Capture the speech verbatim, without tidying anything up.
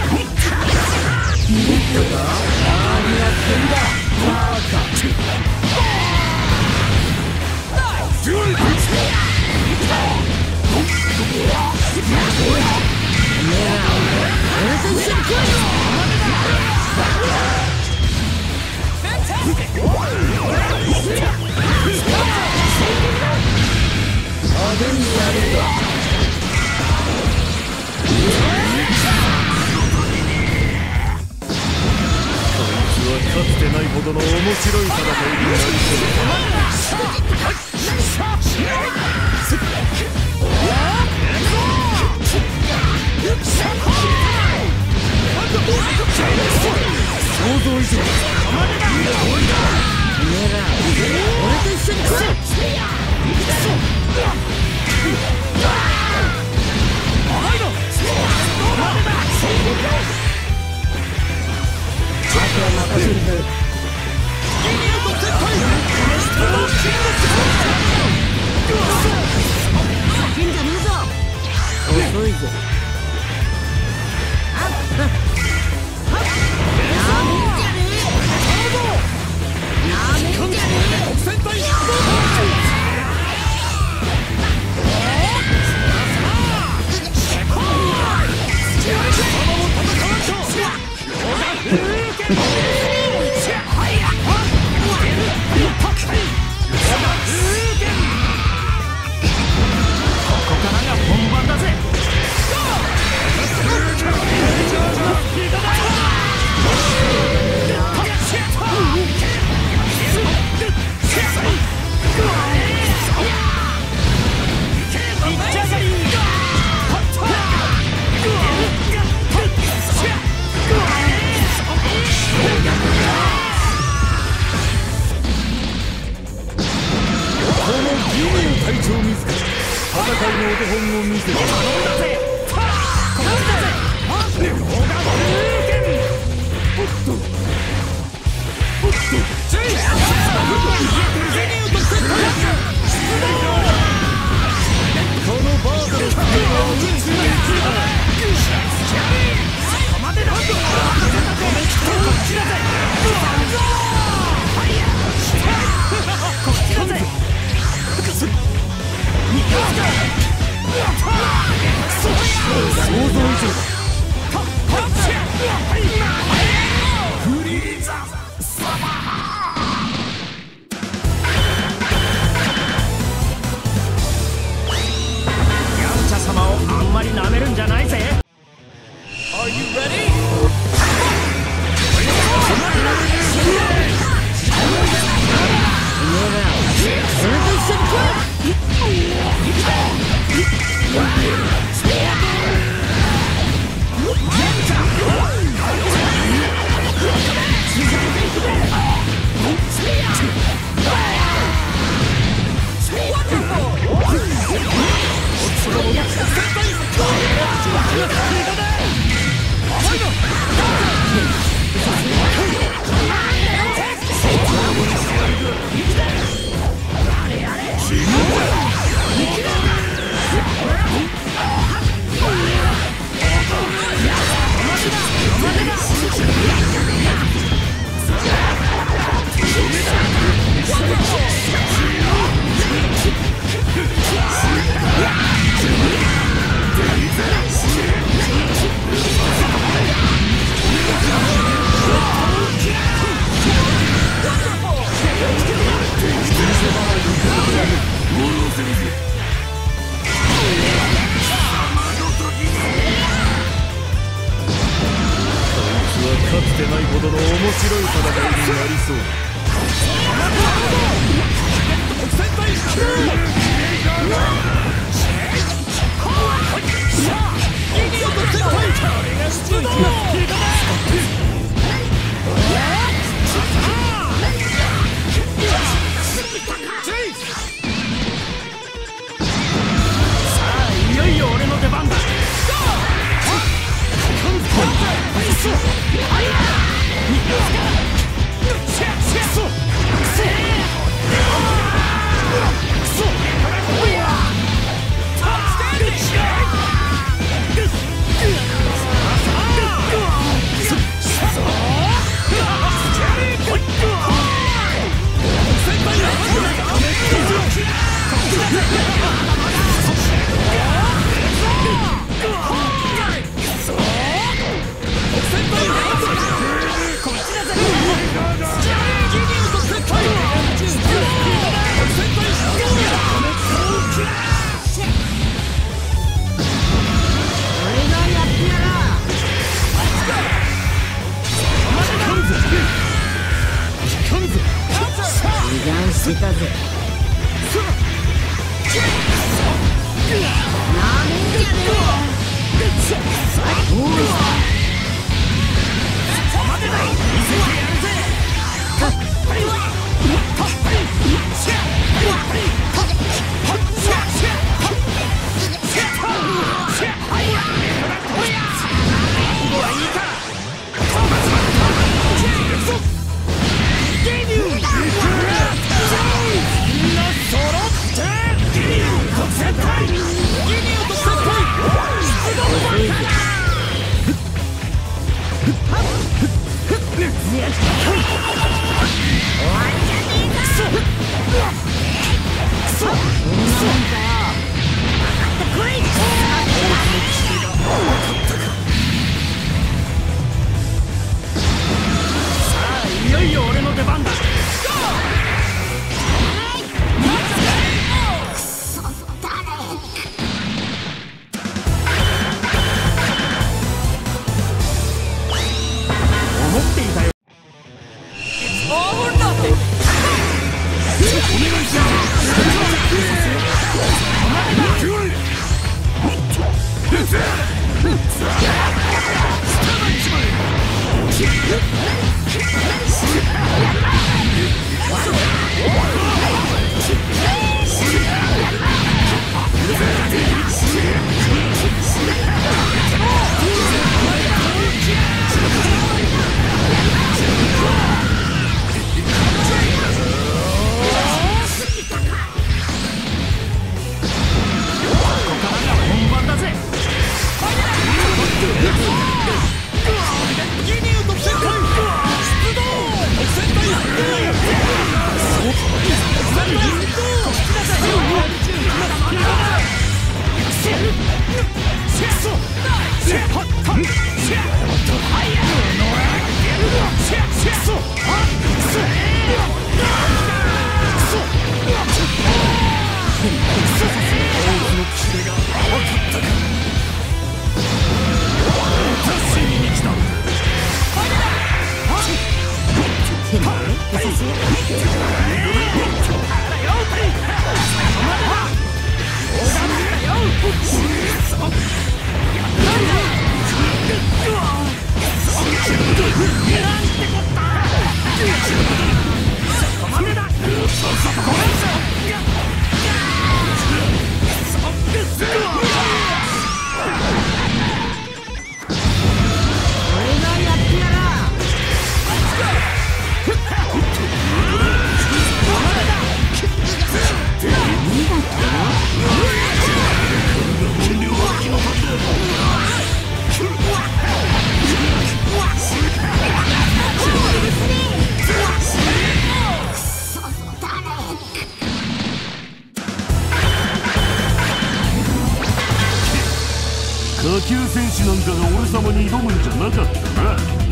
Go! いたぜ。下級戦士なんかが俺様に挑むんじゃなかったな。